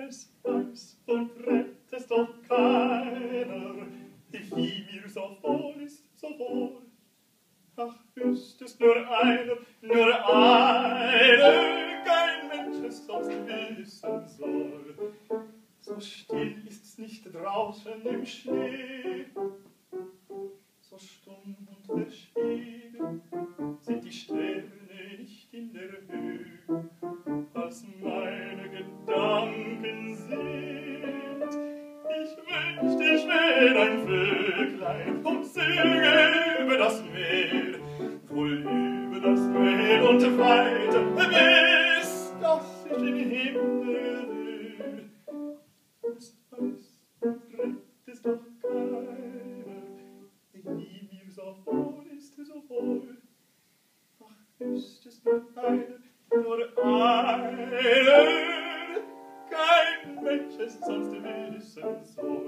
Es weiß und rettet es doch keiner, die Vieh mir so wohl ist, so wohl. Ach, wüsstest nur einer, kein Mensch es sonst wissen soll. So still ist's nicht draußen im Schnee, so stumm und verschwiegen sind die Sterne nicht in der Höhe, als meine Gedanken sind. Ich wär ein Vöglein und singe über das Meer und weiter, bis dass ich im Himmel bin. Es weiß und rettet es doch keiner, die mir so wohl ist, so wohl. Ach, ist es nur einer, kein Mensch es sonst wissen soll.